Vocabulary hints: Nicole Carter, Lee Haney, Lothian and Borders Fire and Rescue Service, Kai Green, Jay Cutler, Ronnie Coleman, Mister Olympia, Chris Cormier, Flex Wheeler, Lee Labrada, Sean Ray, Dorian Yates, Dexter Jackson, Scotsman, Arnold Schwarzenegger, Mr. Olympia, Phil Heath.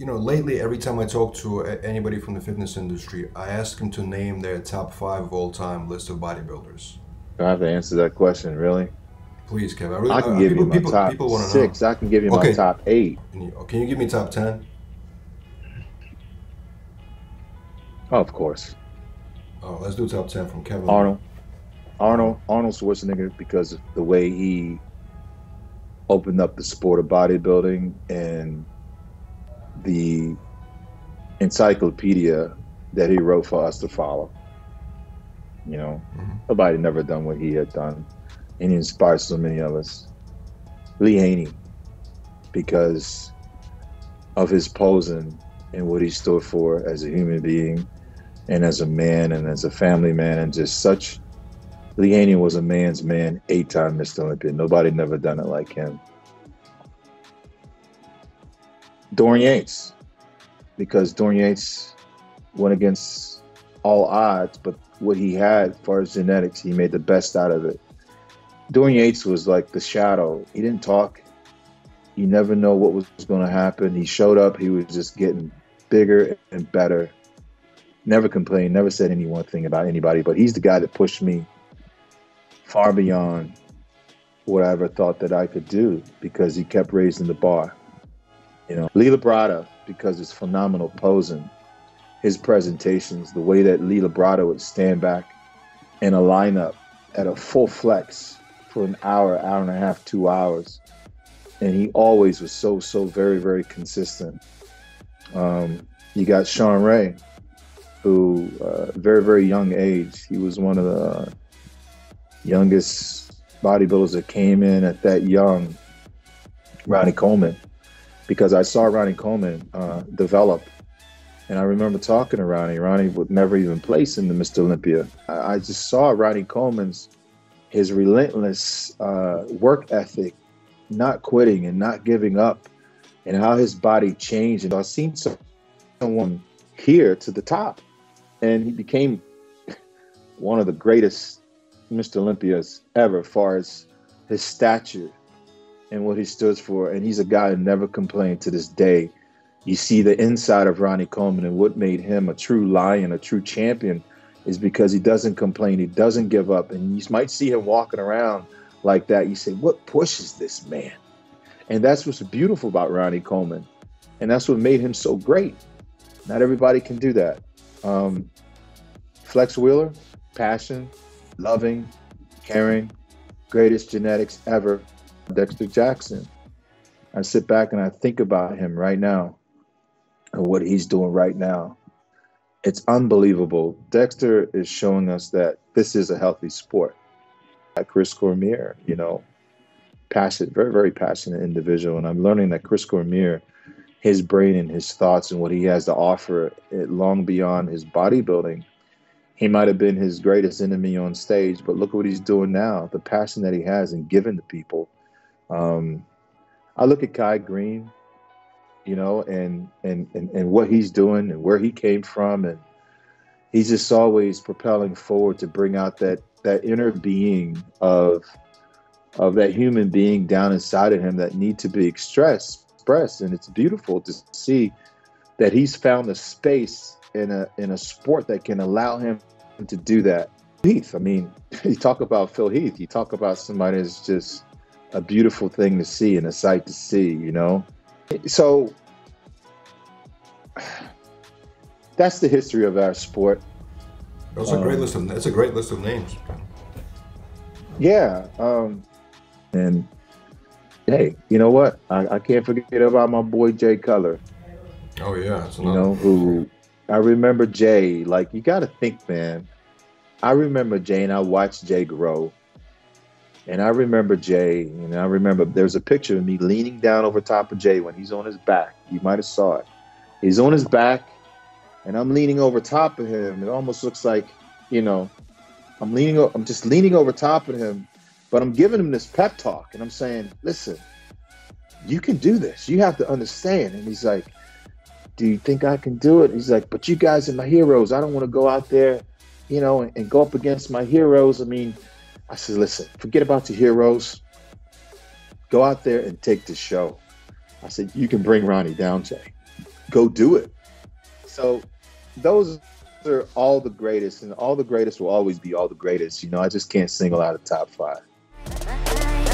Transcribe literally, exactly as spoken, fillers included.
you know, lately, every time I talk to anybody from the fitness industry, I ask them to name their top five of all time list of bodybuilders. I have to answer that question, really? Please, Kev. I, really, I can uh, give people, you my people, top people six. Know. I can give you okay. my top eight. Can you, can you give me top ten? Oh, of course. Oh, let's do top ten from Kevin. Arnold. Arnold, Arnold Schwarzenegger, because of the way he opened up the sport of bodybuilding and the encyclopedia that he wrote for us to follow. You know, mm-hmm. nobody had never done what he had done. And he inspired so many of us. Lee Haney, because of his posing and what he stood for as a human being and as a man and as a family man, and just such. Lee Haney was a man's man, eight-time Mister Olympia. Nobody never done it like him. Dorian Yates, because Dorian Yates went against all odds, but what he had as far as genetics, he made the best out of it. Dorian Yates was like the shadow. He didn't talk. You never know what was going to happen. He showed up. He was just getting bigger and better. Never complained, never said any one thing about anybody, but he's the guy that pushed me far beyond what I ever thought that I could do, because he kept raising the bar. You know, Lee Labrada, because his phenomenal posing, his presentations, the way that Lee Labrada would stand back in a lineup at a full flex for an hour, hour and a half, two hours. And he always was so, so very, very consistent. Um, you got Sean Ray, who uh, very, very young age, he was one of the uh, youngest bodybuilders that came in at that young, Ronnie Coleman, because I saw Ronnie Coleman uh, develop. And I remember talking to Ronnie. Ronnie would never even place in the Mister Olympia. I, I just saw Ronnie Coleman's, his relentless uh, work ethic, not quitting and not giving up, and how his body changed. And I've seen someone here to the top, and he became one of the greatest Mister Olympias ever, as far as his stature and what he stood for. And he's a guy who never complained to this day. You see the inside of Ronnie Coleman, and what made him a true lion, a true champion, is because he doesn't complain, he doesn't give up. And you might see him walking around like that. You say, what pushes this man? And that's what's beautiful about Ronnie Coleman. And that's what made him so great. Not everybody can do that. Um, Flex Wheeler, passion, loving, caring, greatest genetics ever. Dexter Jackson. I sit back and I think about him right now and what he's doing right now. It's unbelievable. Dexter is showing us that this is a healthy sport. Like Chris Cormier, you know, passionate, very, very passionate individual. And I'm learning that Chris Cormier, his brain and his thoughts and what he has to offer, it long beyond his bodybuilding. He might have been his greatest enemy on stage, but look what he's doing now, the passion that he has and giving to people. Um, I look at Kai Green, you know, and, and, and, and what he's doing and where he came from. And he's just always propelling forward to bring out that, that inner being of, of that human being down inside of him that need to be expressed. And it's beautiful to see that he's found a space in a in a sport that can allow him to do that. Heath, I mean, you talk about Phil Heath, you talk about somebody that's just a beautiful thing to see and a sight to see, you know? So that's the history of our sport. That's a great um, list of that's a great list of names. Yeah. Um and hey, you know what? I, I can't forget about my boy Jay Cutler. Oh yeah, that's another. You know, who I remember Jay. Like, you got to think, man. I remember Jay, and I watched Jay grow. And I remember Jay, and I remember there's a picture of me leaning down over top of Jay when he's on his back. You might have saw it. He's on his back, and I'm leaning over top of him. It almost looks like, you know, I'm leaning. I'm just leaning over top of him. But I'm giving him this pep talk, and I'm saying, listen, you can do this. You have to understand. And he's like, do you think I can do it? And he's like, but you guys are my heroes. I don't want to go out there, you know, and, and go up against my heroes. I mean, I said, listen, forget about your heroes. Go out there and take the show. I said, you can bring Ronnie down, Jay. go do it. So those are all the greatest, and all the greatest will always be all the greatest. You know, I just can't single out a top five.